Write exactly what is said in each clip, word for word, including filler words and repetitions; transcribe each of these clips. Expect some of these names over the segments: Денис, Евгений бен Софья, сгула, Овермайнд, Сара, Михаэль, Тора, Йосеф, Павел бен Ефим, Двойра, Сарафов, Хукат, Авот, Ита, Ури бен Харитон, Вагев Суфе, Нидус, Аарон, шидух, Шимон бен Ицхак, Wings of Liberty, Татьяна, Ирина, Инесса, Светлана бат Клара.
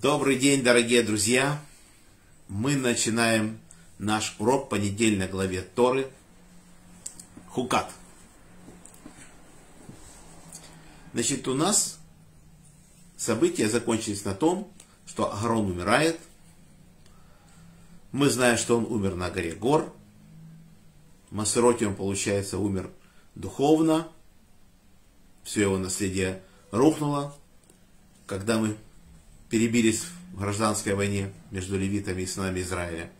Добрый день, дорогие друзья! Мы начинаем наш урок по недельной главе Торы Хукат. Значит, у нас события закончились на том, что Аарон умирает. Мы знаем, что он умер на горе Гор. В Мосероте он, получается, умер духовно. Все его наследие рухнуло. Когда мы перебились в гражданской войне между левитами и сынами Израиля.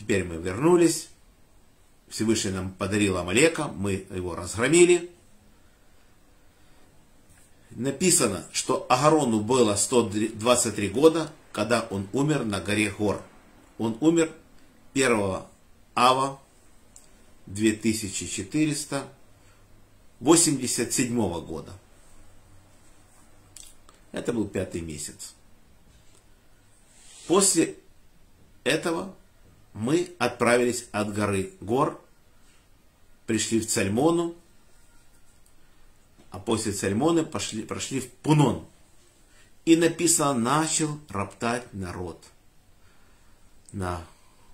Теперь мы вернулись. Всевышний нам подарил Амалека. Мы его разгромили. Написано, что Аарону было сто двадцать три года, когда он умер на горе Гор. Он умер первого ава две тысячи четыреста восемьдесят седьмого года. Это был пятый месяц. После этого мы отправились от горы Гор, пришли в Цальмону, а после Цальмоны пошли, прошли в Пунон. И написано, начал роптать народ на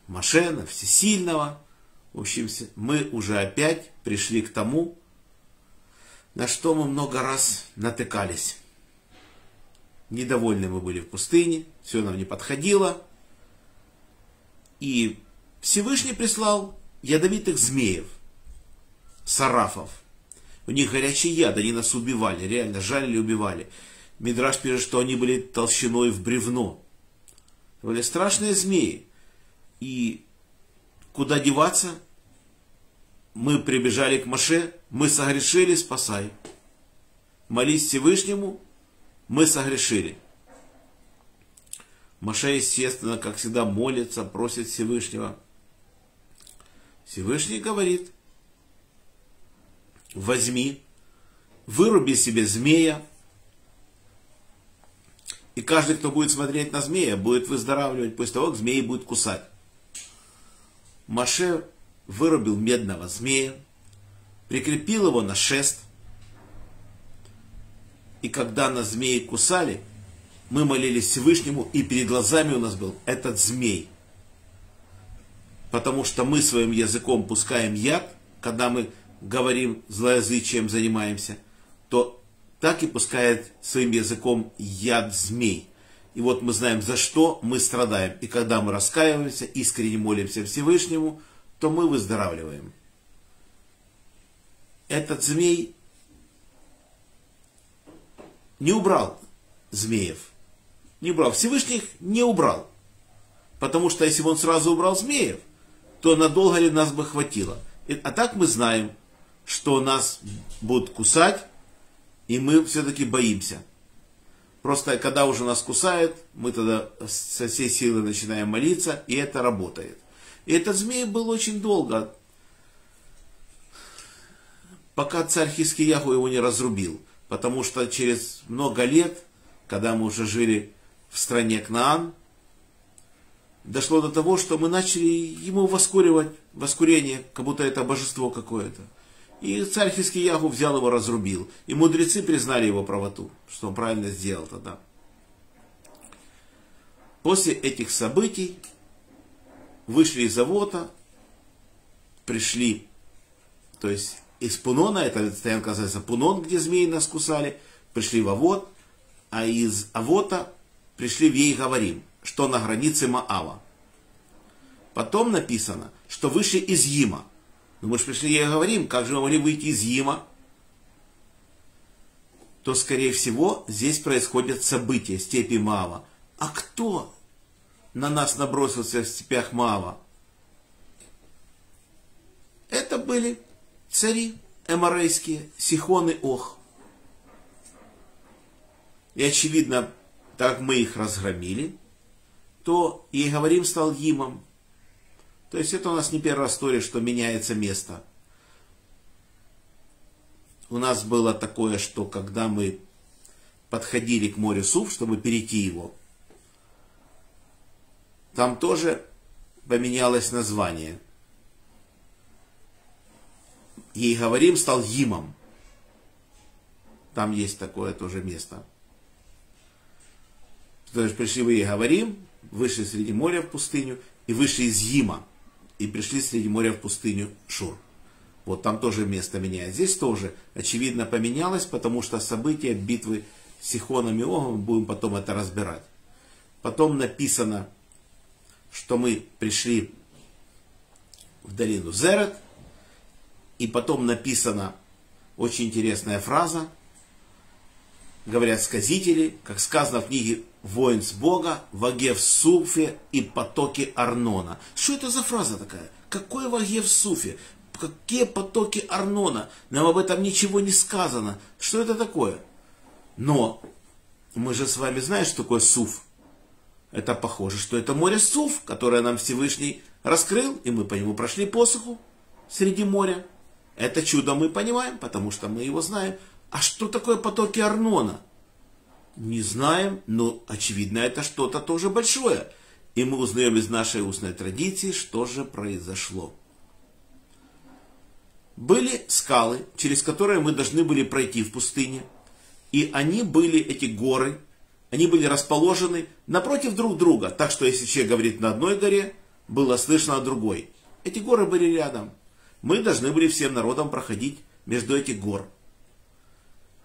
Моше, на Всесильного. В общем, мы уже опять пришли к тому, на что мы много раз натыкались. Недовольны мы были в пустыне, все нам не подходило. И Всевышний прислал ядовитых змеев, сарафов. У них горячий яд, они нас убивали, реально жалили, убивали. Мидраш пишет, что они были толщиной в бревно. Были страшные змеи. И куда деваться? Мы прибежали к Моше, мы согрешили, спасай. Молись Всевышнему. Мы согрешили. Моше, естественно, как всегда, молится, просит Всевышнего. Всевышний говорит, возьми, выруби себе змея, и каждый, кто будет смотреть на змея, будет выздоравливать после того, как змеи будет кусать. Моше вырубил медного змея, прикрепил его на шест. И когда нас змеи кусали, мы молились Всевышнему, и перед глазами у нас был этот змей. Потому что мы своим языком пускаем яд, когда мы говорим, злоязычием занимаемся, то так и пускает своим языком яд змей. И вот мы знаем, за что мы страдаем. И когда мы раскаиваемся, искренне молимся Всевышнему, то мы выздоравливаем. Этот змей не убрал змеев. Не убрал. Всевышних не убрал. Потому что если бы он сразу убрал змеев, то надолго ли нас бы хватило. А так мы знаем, что нас будут кусать, и мы все-таки боимся. Просто когда уже нас кусают, мы тогда со всей силы начинаем молиться, и это работает. И этот змей был очень долго, пока царь Хизкияху его не разрубил. Потому что через много лет, когда мы уже жили в стране Кнаан, дошло до того, что мы начали ему воскуривать, воскурение, как будто это божество какое-то. И царь Хизкияху взял его, разрубил. И мудрецы признали его правоту, что он правильно сделал тогда. После этих событий вышли из Авота, пришли, то есть... Из Пунона, это стоянка называется Пунон, где змеи нас кусали, пришли в Авот, а из Авота пришли в Ей-Гаварим, что на границе Моава. Потом написано, что вышли из Иима. Ну мы же пришли в Ей-Гаварим, как же мы могли выйти из Иима? То, скорее всего, здесь происходят события степи Моава. А кто на нас набросился в степях Моава? Это были... цари эморейские, Сихон и Ох. И очевидно, так как мы их разгромили, то Ей-Гаварим стал Имом. То есть это у нас не первая история, что меняется место. У нас было такое, что когда мы подходили к морю Суф, чтобы перейти его, там тоже поменялось название. Ей-Гаварим стал Имом. Там есть такое тоже место. То есть пришли вы и говорим, вышли среди моря в пустыню, и вышли из Иима, и пришли среди моря в пустыню Шур. Вот там тоже место меняет. Здесь тоже, очевидно, поменялось, потому что события битвы с Сихоном и Огом, будем потом это разбирать. Потом написано, что мы пришли в долину Зерет, и потом написана очень интересная фраза, говорят сказители, как сказано в книге «Воин с Бога», «Вагев Суфе» и «Потоки Арнона». Что это за фраза такая? Какой Вагев Суфе? Какие потоки Арнона? Нам об этом ничего не сказано. Что это такое? Но мы же с вами знаем, что такое Суф. Это похоже, что это море Суф, которое нам Всевышний раскрыл, и мы по нему прошли посуху среди моря. Это чудо мы понимаем, потому что мы его знаем. А что такое потоки Арнона? Не знаем, но очевидно это что-то тоже большое. И мы узнаем из нашей устной традиции, что же произошло. Были скалы, через которые мы должны были пройти в пустыне. И они были, эти горы, они были расположены напротив друг друга. Так что если человек говорит на одной горе, было слышно о другой. Эти горы были рядом. Мы должны были всем народом проходить между этих гор.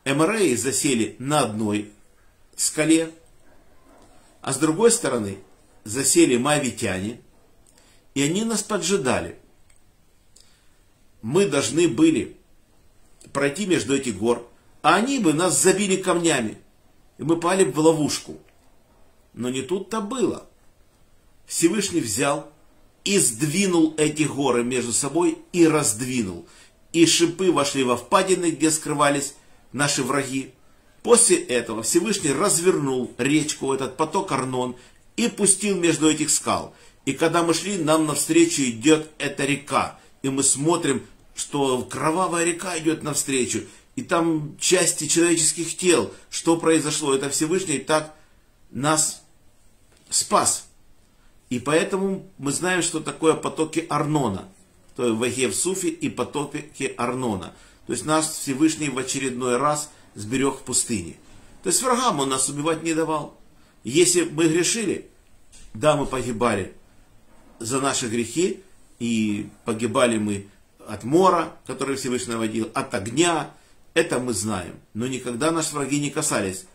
Эмореи засели на одной скале, а с другой стороны засели моавитяне, и они нас поджидали. Мы должны были пройти между этих гор, а они бы нас забили камнями, и мы пали в ловушку. Но не тут-то было. Всевышний взял и сдвинул эти горы между собой и раздвинул. И шипы вошли во впадины, где скрывались наши враги. После этого Всевышний развернул речку, этот поток Арнон, и пустил между этих скал. И когда мы шли, нам навстречу идет эта река. И мы смотрим, что кровавая река идет навстречу. И там части человеческих тел. Что произошло? Это Всевышний так нас спас. И поэтому мы знаем, что такое потоки Арнона. То есть Вагев Суфе и потоки Арнона. То есть нас Всевышний в очередной раз сберег в пустыне. То есть врагам он нас убивать не давал. Если мы грешили, да, мы погибали за наши грехи, и погибали мы от мора, который Всевышний наводил, от огня, это мы знаем. Но никогда наши враги не касались,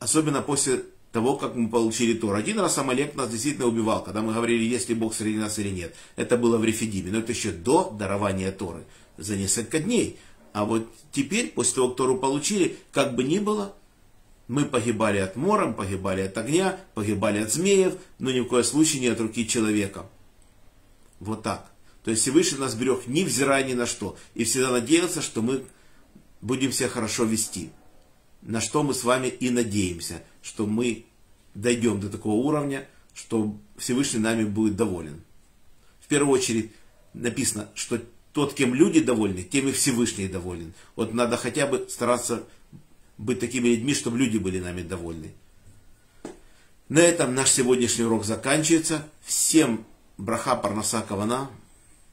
особенно после того, как мы получили Тору. Один раз Амалек нас действительно убивал, когда мы говорили, есть ли Бог среди нас или нет. Это было в Рефидиме, но это еще до дарования Торы, за несколько дней. А вот теперь, после того, как Тору получили, как бы ни было, мы погибали от мора, погибали от огня, погибали от змеев, но ни в коем случае не от руки человека. Вот так. То есть Всевышний нас берег, невзирая ни на что. И всегда надеялся, что мы будем себя хорошо вести. На что мы с вами и надеемся, что мы дойдем до такого уровня, что Всевышний нами будет доволен. В первую очередь написано, что тот, кем люди довольны, тем и Всевышний доволен. Вот надо хотя бы стараться быть такими людьми, чтобы люди были нами довольны. На этом наш сегодняшний урок заканчивается. Всем браха парнаса кавана,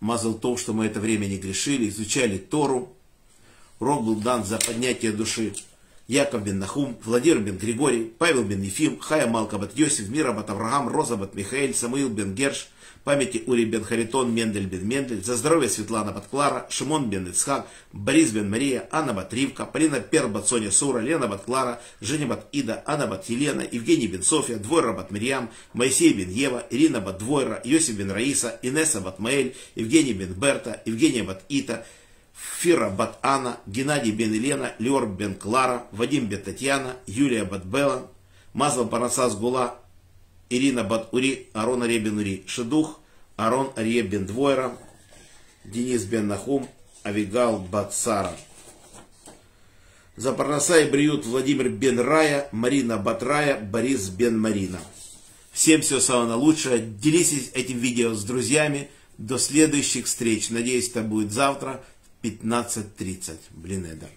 мазал то, что мы это время не грешили, изучали Тору. Урок был дан за поднятие души Яаков бен Нахум, Владимир бен Григорий, Павел бен Ефим, Хая Малка бат Йосиф, Мира бат Авраам, Роза бат Михаэль, Самуил бен Герш, памяти Ури бен Харитон, Мендель бен Мендель, за здоровье Светлана бат Клара, Шимон бен Ицхак, Борис бен Мария, Анна бат Ривка, Полина Пер бат Соня Сура, Лена бат Клара, Женя бат Ида, Анна бат Елена, Евгений бен Софья, Двойра бат Мирьям, Моисей бен Ева, Ирина бат Двойра, Йосиф бен Раиса, Инесса бат Маэль, Евгений бен Берта, Евгения бат Ита, Фира бат Анна, Геннадий бен Елена, Леор бен Клара, Вадим бен Татьяна, Юлия бат Белан, Мазал Парасас Гула, Ирина бат Ури, Арон Арье бен Ури, Шедух, Арон Арье бен Двойра, Денис бен Нахум, Авигал бат Сара. За Парнаса и Бриют Владимир бен Рая, Марина бат Рая, Борис бен Марина. Всем всего самого лучшего. Делитесь этим видео с друзьями. До следующих встреч. Надеюсь, это будет завтра. пятнадцать тридцать. Блин, это...